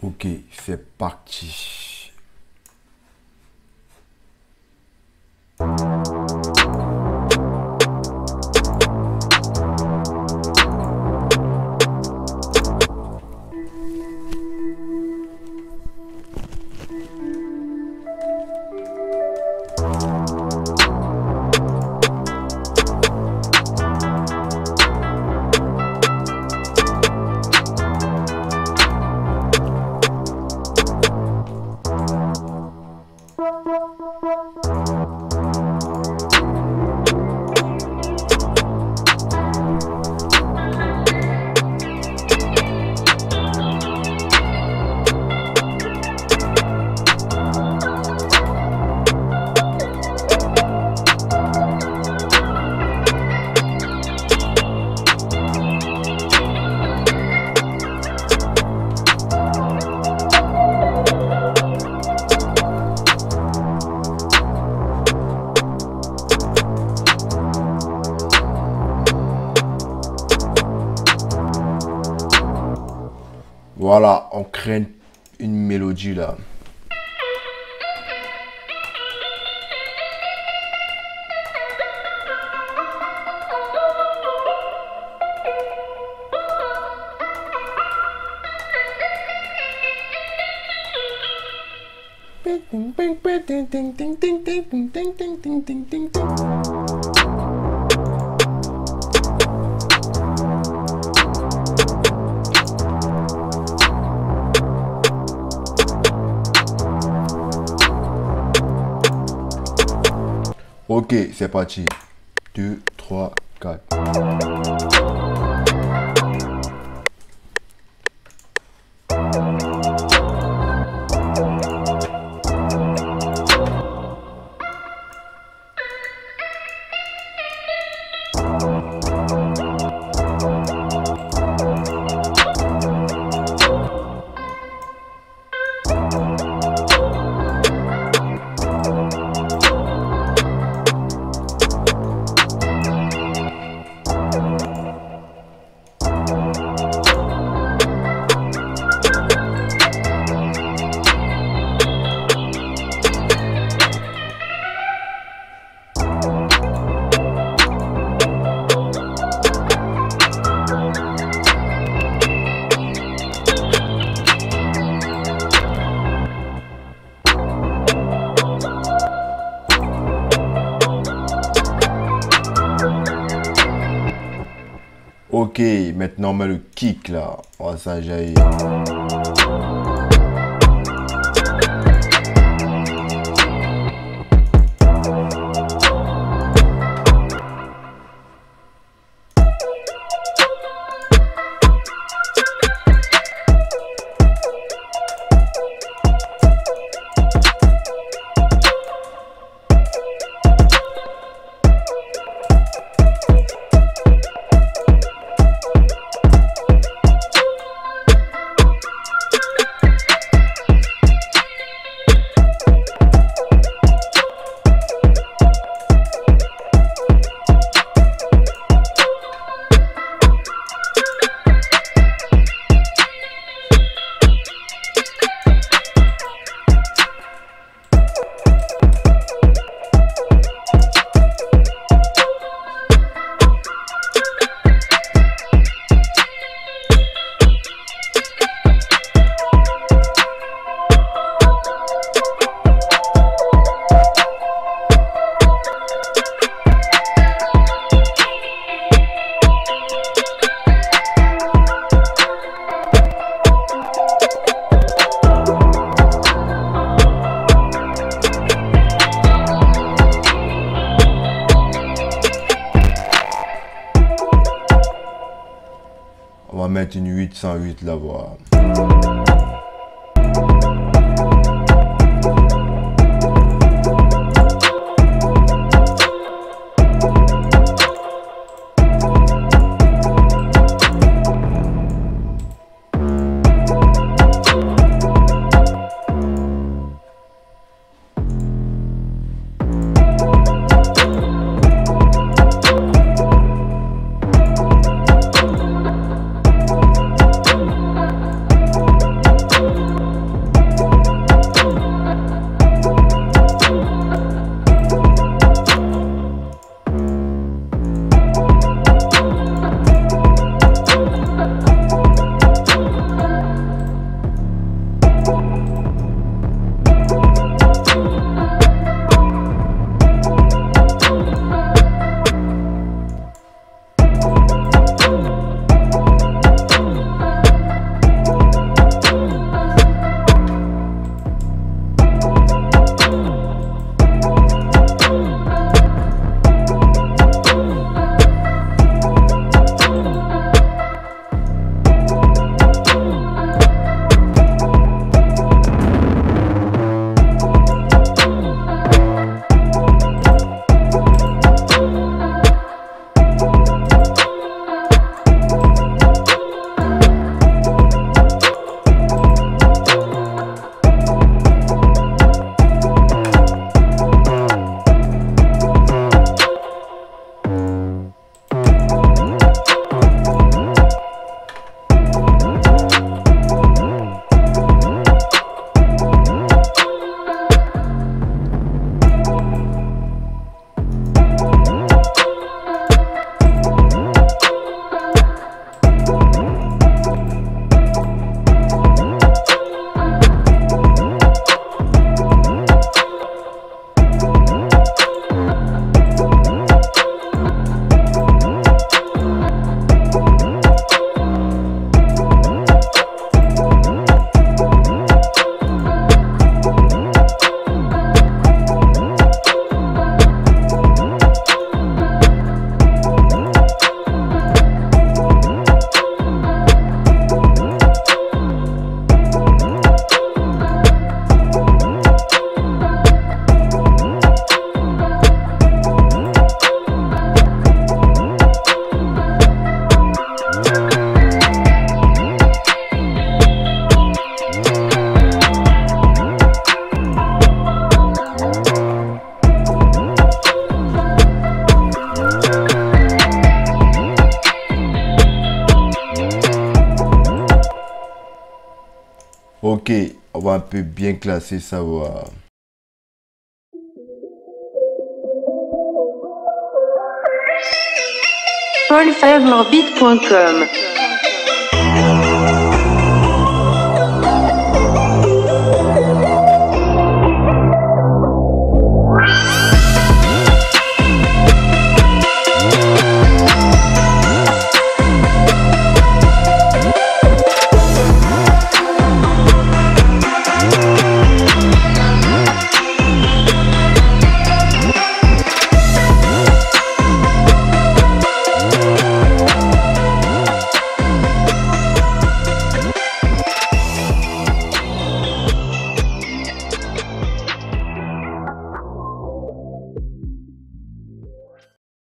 Ok, c'est parti. Voilà, on crée une mélodie là. Ok, c'est parti. 2, 3, 4. Ok, maintenant on met le kick là. Oh, ça jaillit. On va mettre une 808 là, voilà. Ok, on va un peu bien classer ça. Voilà. Paulfavrelambit.com